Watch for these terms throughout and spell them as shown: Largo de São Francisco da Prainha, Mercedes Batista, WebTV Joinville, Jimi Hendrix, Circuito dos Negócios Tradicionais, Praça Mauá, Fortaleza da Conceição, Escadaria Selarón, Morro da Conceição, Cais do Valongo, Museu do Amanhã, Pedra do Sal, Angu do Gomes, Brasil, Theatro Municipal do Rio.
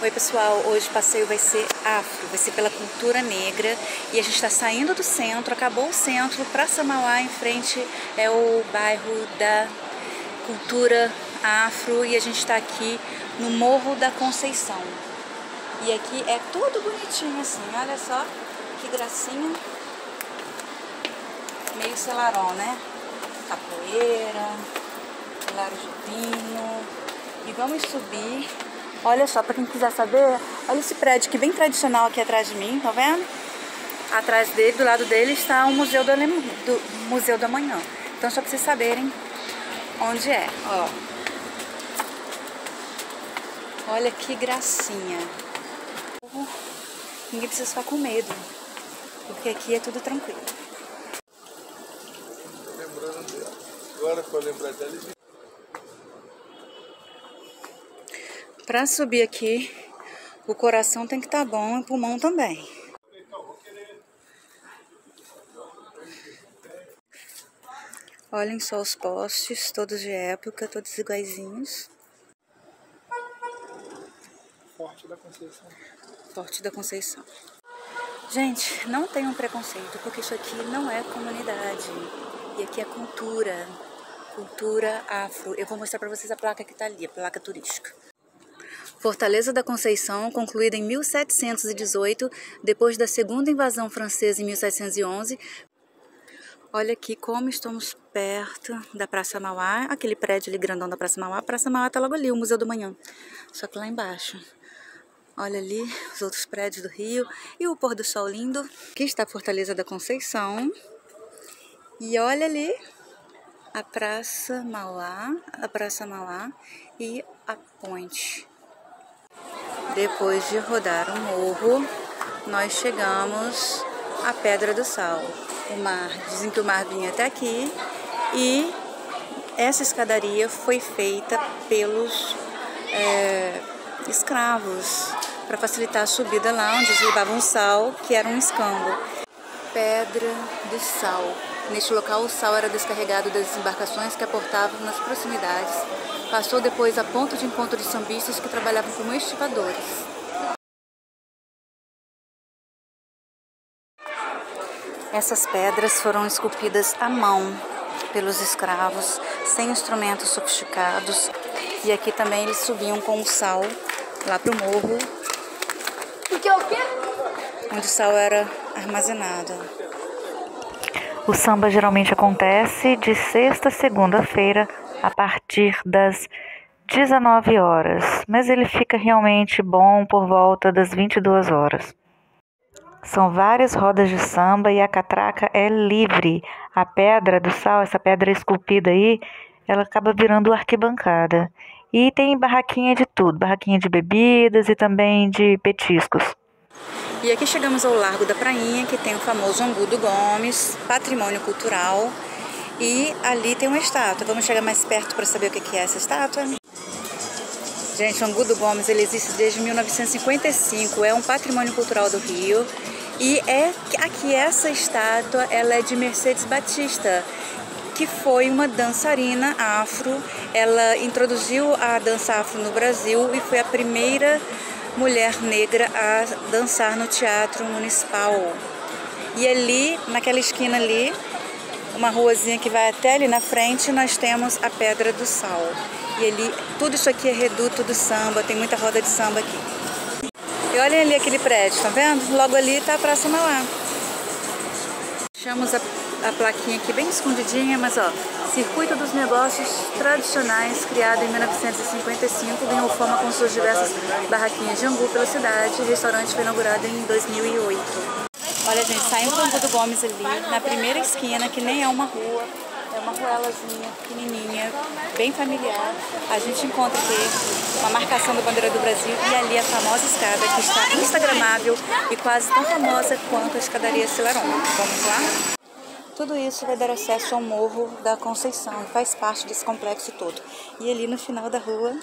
Oi pessoal, hoje o passeio vai ser afro, vai ser pela cultura negra e a gente está saindo do centro, acabou o centro, Praça Mauá em frente é o bairro da cultura afro e a gente está aqui no Morro da Conceição. E aqui é tudo bonitinho assim, olha só que gracinha, meio Selarón, né? Capoeira, pilar de vinho e vamos subir. Olha só, para quem quiser saber, olha esse prédio que bem tradicional aqui atrás de mim, tá vendo? Atrás dele, do lado dele, está o Museu do Amanhã. Então só para vocês saberem onde é, ó. Olha que gracinha. Ninguém precisa ficar com medo, porque aqui é tudo tranquilo. Agora que eu lembrar dela. Para subir aqui, o coração tem que estar bom e o pulmão também. Olhem só os postes, todos de época, todos iguaizinhos. Forte da Conceição. Forte da Conceição. Gente, não tenham preconceito, porque isso aqui não é comunidade. E aqui é cultura. Cultura afro. Eu vou mostrar para vocês a placa que está ali, a placa turística. Fortaleza da Conceição, concluída em 1718, depois da segunda invasão francesa em 1711. Olha aqui como estamos perto da Praça Mauá, aquele prédio ali grandão da Praça Mauá. A Praça Mauá está logo ali, o Museu do Amanhã, só que lá embaixo. Olha ali os outros prédios do Rio e o pôr do sol lindo. Aqui está a Fortaleza da Conceição e olha ali a Praça Mauá e a ponte. Depois de rodar o morro, nós chegamos à Pedra do Sal. O mar, dizem que o mar vinha até aqui e essa escadaria foi feita pelos escravos para facilitar a subida lá onde eles levavam sal, que era um escambo. Pedra do Sal. Neste local o sal era descarregado das embarcações que aportavam nas proximidades. Passou depois a ponto de encontro de sambistas que trabalhavam como estivadores. Essas pedras foram esculpidas à mão pelos escravos, sem instrumentos sofisticados. E aqui também eles subiam com o sal lá para o morro, onde o sal era armazenado. O samba geralmente acontece de sexta a segunda-feira, a partir das 19 horas, mas ele fica realmente bom por volta das 22 horas. São várias rodas de samba e a catraca é livre. A Pedra do Sal, essa pedra esculpida aí, ela acaba virando arquibancada. E tem barraquinha de tudo, barraquinha de bebidas e também de petiscos. E aqui chegamos ao Largo da Prainha, que tem o famoso Angu do Gomes, patrimônio cultural. E ali tem uma estátua. Vamos chegar mais perto para saber o que é essa estátua? Gente, o Angu do Gomes ele existe desde 1955. É um patrimônio cultural do Rio. E aqui essa estátua ela é de Mercedes Batista, que foi uma dançarina afro. Ela introduziu a dança afro no Brasil e foi a primeira mulher negra a dançar no Teatro Municipal. E ali, naquela esquina ali, uma ruazinha que vai até ali na frente, nós temos a Pedra do Sal. E ali, tudo isso aqui é reduto do samba, tem muita roda de samba aqui. E olhem ali aquele prédio, tá vendo? Logo ali está a Praça Mauá. Deixamos a plaquinha aqui bem escondidinha, mas ó, Circuito dos Negócios Tradicionais, criado em 1955, ganhou forma com suas diversas barraquinhas de angu pela cidade. O restaurante foi inaugurado em 2008. Olha, gente, saindo do Angu do Gomes ali, na primeira esquina, que nem é uma rua, é uma ruelazinha pequenininha, bem familiar. A gente encontra aqui uma marcação da bandeira do Brasil e ali a famosa escada que está instagramável e quase tão famosa quanto a Escadaria Selarón. Vamos lá? Tudo isso vai dar acesso ao Morro da Conceição, que faz parte desse complexo todo. E ali no final da rua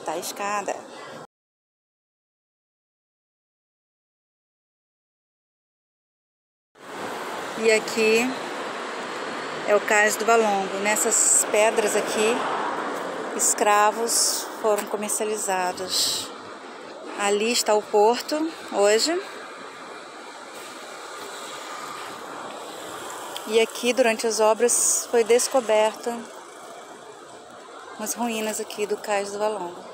está a escada. E aqui é o Cais do Valongo. Nessas pedras aqui, escravos foram comercializados. Ali está o porto hoje. E aqui, durante as obras, foi descoberta umas ruínas aqui do Cais do Valongo.